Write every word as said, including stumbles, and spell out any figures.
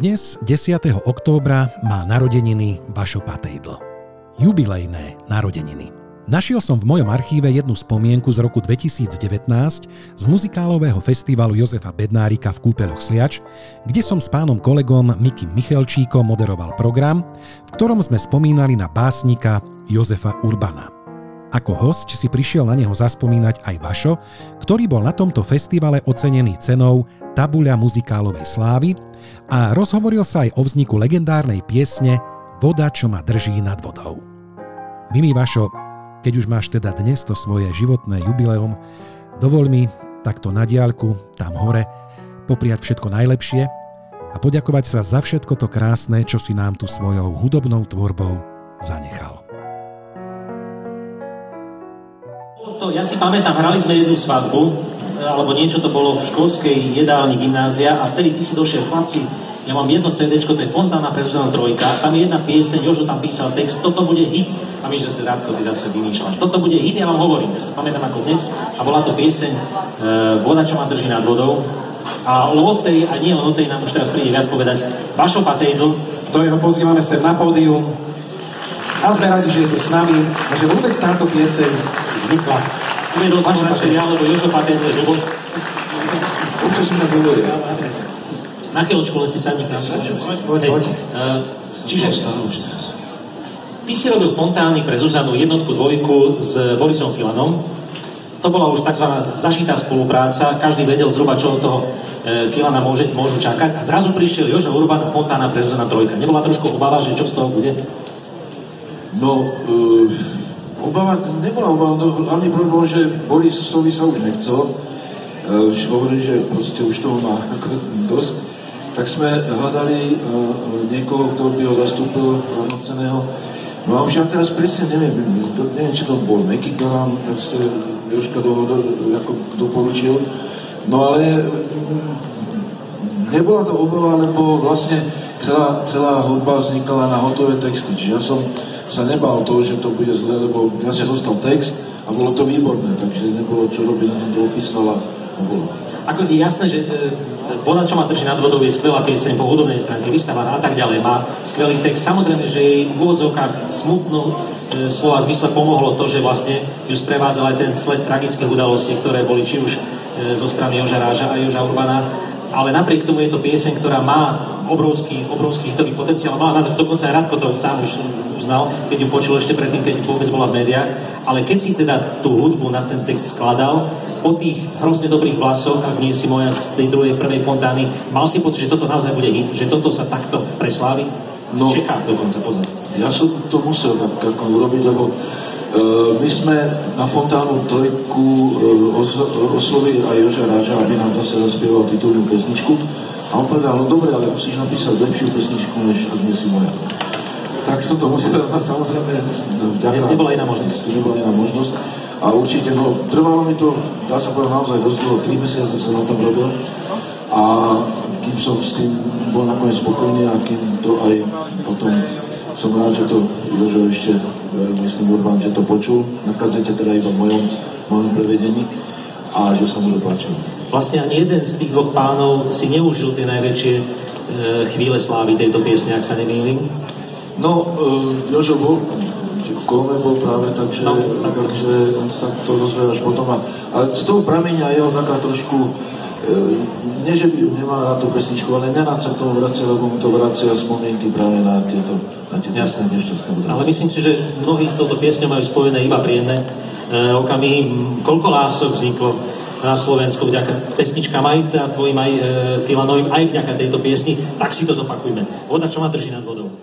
Dnes, desiateho októbra, má narodeniny Vašo Patejdl. Jubilejné narodeniny. Našiel som v mojom archíve jednu spomienku z roku dvetisíc devätnásť z muzikálového festivalu Jozefa Bednárika v Kúpeľoch Sliač, kde som s pánom kolegom Mikim Michelčíkom moderoval program, v ktorom sme spomínali na básnika Jozefa Urbana. Ako hosť si prišiel na neho zaspomínať aj Vašo, ktorý bol na tomto festivale ocenený cenou Tabuľa muzikálovej slávy a rozhovoril sa aj o vzniku legendárnej piesne Voda, čo ma drží nad vodou. Milý Vašo, keď už máš teda dnes to svoje životné jubileum, dovoľ mi takto na diaľku, tam hore, popriať všetko najlepšie a poďakovať sa za všetko to krásne, čo si nám tu svojou hudobnou tvorbou zanechal. Ja si pamätám, hrali sme jednu svadbu, alebo niečo to bolo v školskej jedálni gymnázia a vtedy ty si došiel, chlapci, ja mám jedno CDčko, to je Fontána pre Zuzana trojka, tam je jedna pieseň, Jožo tam písal text, toto bude hit, a my, že Zuzánko, ty zase vymýšľaš, toto bude hit, ja vám hovorím, ja si pamätám ako dnes, a bola to pieseň Voda, čo ma drží nad vodou, a o tej, a nie o tej nám už teraz príde viac povedať Vašo Patejdl, ktorého pozývame sem na pódium, a sme radi, že je tu s nami a že vôbec táto pieseň vznikla. Uvedol som radšej ja, lebo Jožo Patejdl, že bol... Učeším na dôvode. Na keľo škole si sadník na škole? Poď, poď. Čiže... Ty si robil Fontány pre Zuzanu jednotku, dvojku s Borisom Filanom. To bola už takzvaná zašitá spolupráca. Každý vedel zhruba, čo od toho Filana môžu čakať. A zrazu prišiel Jožo Urban, Fontána pre Zuzana trojka. Nebola trošku obava, že čo z toho bude? No, e, obava, nebola obava, no, hlavný problém bol, že Borisovi sa už nechcelo, e, už hovorili, že proste už toho má dosť, tak sme hľadali e, niekoho, kto by ho zastúpil rovnoceného. No a už ja teraz presne neviem, neviem, či to bol Miki, kto nám Jožka doporučil, no ale nebola to obava, lebo vlastne celá, celá hudba vznikala na hotové texty, čiže ja som sa nebál toho, že to bude zle, lebo ja som dostal text a bolo to výborné, takže nebolo čo robiť, na tom to opísala a bolo. Ako je jasné, že Voda, čo ma drží nad vodou, je skvelá pieseň po hudobnej stránke, vystavaná a tak ďalej, má skvelý text. Samozrejme, že jej v úvodzovkách smutnú e, slova zmysle pomohlo to, že vlastne ju sprevádzal aj ten sled tragické udalosti, ktoré boli či už e, zo strany Joža Ráža a Joža Urbana, ale napriek tomu je to pieseň, ktorá má obrovský, obrovský hitový potenciál. Má, dokonca aj Radko to sám už uznal, keď ju počul ešte predtým, keď vôbec bola v médiách. Ale keď si teda tú hudbu na ten text skladal, po tých hrozne dobrých vlasoch, ak nie si moja z tej druhej prvej Fontány, mal si pocit, že toto naozaj bude hit, že toto sa takto preslávi? No, čeká dokonca, pozor. Ja som to musel tak, tak urobiť, lebo my sme na Fontánu trojku oslovili aj Joža Ráža, aby nám zase zaspieval titulnú pesničku. A on povedal, no dobre, ale musíš napísať lepšiu pesničku, než to dnes si moja. Tak som to musel dať, samozrejme, vďaka. Nebola iná možnosť. Nebola iná možnosť. A určite, no, trvalo mi to, dá sa povedať, naozaj dosť dlho, tri mesiace som na tom robil. A kým som s tým bol nakoniec spokojný a kým to aj potom... Som rád, že to Jožo ešte, myslím Urban, že to počul, na kazete teda iba v mojom, mojom prevedení a že sa mu dopáčil. Vlastne ani jeden z tých dvoch pánov si neužil tie najväčšie e, chvíle slávy tejto piesne, ak sa nemýlim? No, e, Jožo bol, v Kolme bol práve, takže, no, tak, takže on sa to dozvedal až potom. A, ale z toho pramenia je on taká trošku, e, nie že by nemá rád tú pesničku, ale nenád sa k tomu vracia, lebo mu to vracia spomienky práve na tieto jasné, nešťastné. Ale myslím si, že mnohí s touto piesňou majú spojené iba príjemné e, okamihy. Koľko lások vzniklo na Slovensku vďaka pesničkám aj tvojim, aj Filanovým, aj vďaka tejto piesni, tak si to zopakujme. Voda, čo ma drží nad vodou.